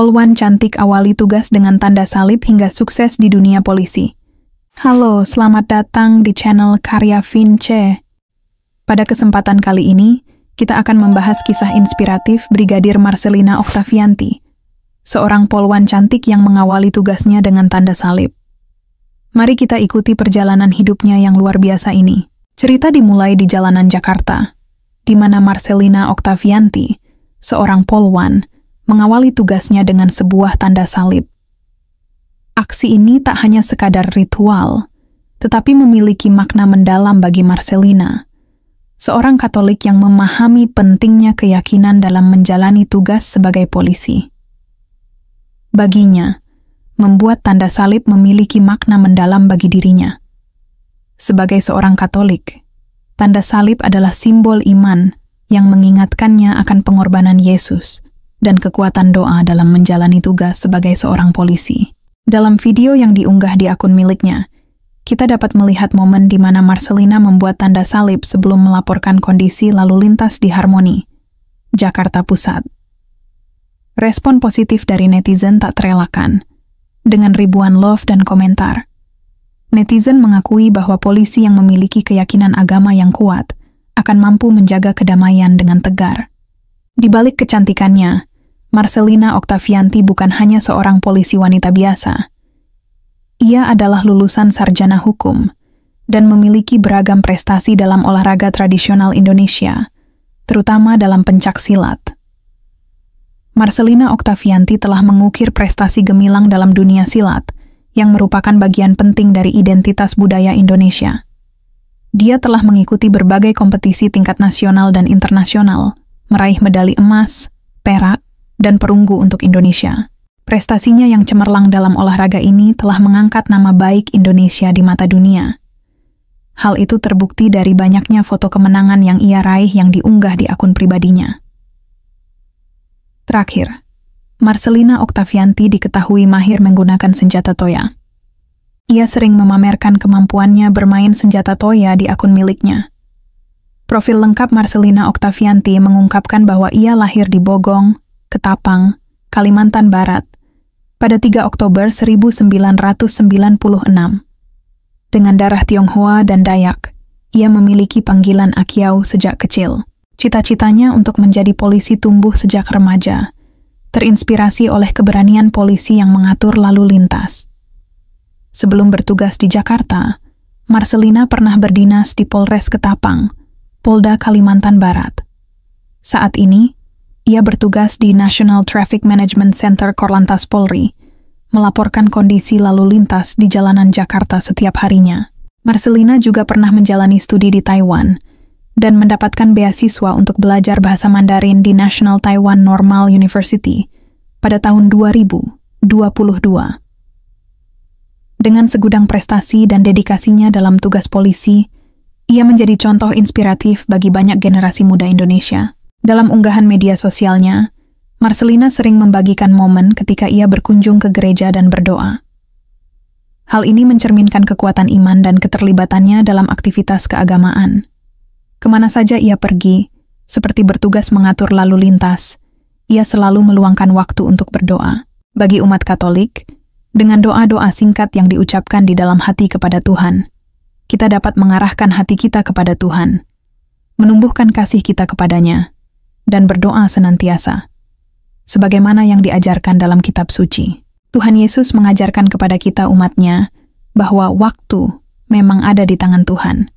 Polwan Cantik awali tugas dengan tanda salib hingga sukses di dunia polisi. Halo, selamat datang di channel Karya Vince. Pada kesempatan kali ini, kita akan membahas kisah inspiratif Brigadir Marselina Oktavianti, seorang polwan cantik yang mengawali tugasnya dengan tanda salib. Mari kita ikuti perjalanan hidupnya yang luar biasa ini. Cerita dimulai di jalanan Jakarta, di mana Marselina Oktavianti, seorang polwan, mengawali tugasnya dengan sebuah tanda salib. Aksi ini tak hanya sekadar ritual, tetapi memiliki makna mendalam bagi Marselina, seorang Katolik yang memahami pentingnya keyakinan dalam menjalani tugas sebagai polisi. Baginya, membuat tanda salib memiliki makna mendalam bagi dirinya. Sebagai seorang Katolik, tanda salib adalah simbol iman yang mengingatkannya akan pengorbanan Yesus dan kekuatan doa dalam menjalani tugas sebagai seorang polisi. Dalam video yang diunggah di akun miliknya, kita dapat melihat momen di mana Marselina membuat tanda salib sebelum melaporkan kondisi lalu lintas di Harmoni, Jakarta Pusat. Respon positif dari netizen tak terelakkan, dengan ribuan love dan komentar. Netizen mengakui bahwa polisi yang memiliki keyakinan agama yang kuat akan mampu menjaga kedamaian dengan tegar. Di balik kecantikannya, Marselina Oktavianti bukan hanya seorang polisi wanita biasa. Ia adalah lulusan sarjana hukum dan memiliki beragam prestasi dalam olahraga tradisional Indonesia, terutama dalam pencak silat. Marselina Oktavianti telah mengukir prestasi gemilang dalam dunia silat, yang merupakan bagian penting dari identitas budaya Indonesia. Dia telah mengikuti berbagai kompetisi tingkat nasional dan internasional, meraih medali emas, perak, dan perunggu untuk Indonesia. Prestasinya yang cemerlang dalam olahraga ini telah mengangkat nama baik Indonesia di mata dunia. Hal itu terbukti dari banyaknya foto kemenangan yang ia raih yang diunggah di akun pribadinya. Terakhir, Marselina Oktavianti diketahui mahir menggunakan senjata toya. Ia sering memamerkan kemampuannya bermain senjata toya di akun miliknya. Profil lengkap Marselina Oktavianti mengungkapkan bahwa ia lahir di Bogong, Ketapang, Kalimantan Barat, pada 3 Oktober 1996. Dengan darah Tionghoa dan Dayak, ia memiliki panggilan Akiau sejak kecil. Cita-citanya untuk menjadi polisi tumbuh sejak remaja, terinspirasi oleh keberanian polisi yang mengatur lalu lintas. Sebelum bertugas di Jakarta, Marselina pernah berdinas di Polres Ketapang, Polda Kalimantan Barat. Saat ini, ia bertugas di National Traffic Management Center Korlantas Polri, melaporkan kondisi lalu lintas di jalanan Jakarta setiap harinya. Marselina juga pernah menjalani studi di Taiwan dan mendapatkan beasiswa untuk belajar bahasa Mandarin di National Taiwan Normal University pada tahun 2022. Dengan segudang prestasi dan dedikasinya dalam tugas polisi, ia menjadi contoh inspiratif bagi banyak generasi muda Indonesia. Dalam unggahan media sosialnya, Marselina sering membagikan momen ketika ia berkunjung ke gereja dan berdoa. Hal ini mencerminkan kekuatan iman dan keterlibatannya dalam aktivitas keagamaan. Kemana saja ia pergi, seperti bertugas mengatur lalu lintas, ia selalu meluangkan waktu untuk berdoa. Bagi umat Katolik, dengan doa-doa singkat yang diucapkan di dalam hati kepada Tuhan, kita dapat mengarahkan hati kita kepada Tuhan, menumbuhkan kasih kita kepadanya, dan berdoa senantiasa, sebagaimana yang diajarkan dalam kitab suci. Tuhan Yesus mengajarkan kepada kita umatnya bahwa waktu memang ada di tangan Tuhan.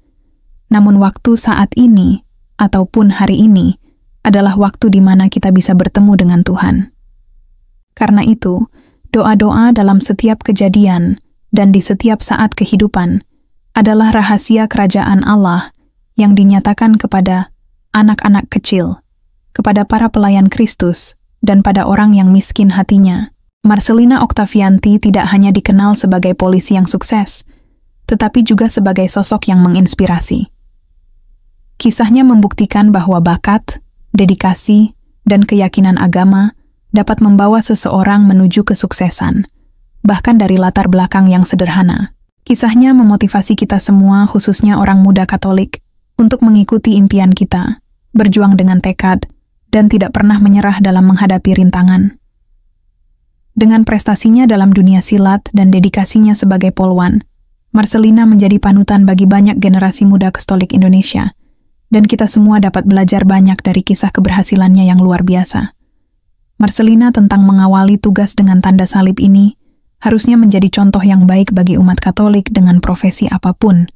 Namun waktu saat ini, ataupun hari ini, adalah waktu di mana kita bisa bertemu dengan Tuhan. Karena itu, doa-doa dalam setiap kejadian dan di setiap saat kehidupan adalah rahasia kerajaan Allah yang dinyatakan kepada anak-anak kecil, kepada para pelayan Kristus, dan pada orang yang miskin hatinya. Marselina Oktavianti tidak hanya dikenal sebagai polisi yang sukses, tetapi juga sebagai sosok yang menginspirasi. Kisahnya membuktikan bahwa bakat, dedikasi, dan keyakinan agama dapat membawa seseorang menuju kesuksesan, bahkan dari latar belakang yang sederhana. Kisahnya memotivasi kita semua, khususnya orang muda Katolik, untuk mengikuti impian kita, berjuang dengan tekad, dan tidak pernah menyerah dalam menghadapi rintangan. Dengan prestasinya dalam dunia silat dan dedikasinya sebagai polwan, Marselina menjadi panutan bagi banyak generasi muda Katolik Indonesia, dan kita semua dapat belajar banyak dari kisah keberhasilannya yang luar biasa. Marselina tentang mengawali tugas dengan tanda salib ini harusnya menjadi contoh yang baik bagi umat Katolik dengan profesi apapun,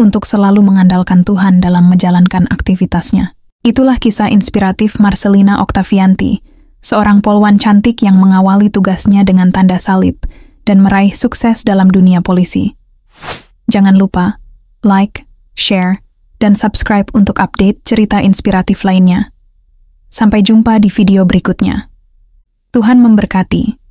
untuk selalu mengandalkan Tuhan dalam menjalankan aktivitasnya. Itulah kisah inspiratif Marselina Oktavianti, seorang polwan cantik yang mengawali tugasnya dengan tanda salib dan meraih sukses dalam dunia polisi. Jangan lupa like, share, dan subscribe untuk update cerita inspiratif lainnya. Sampai jumpa di video berikutnya. Tuhan memberkati.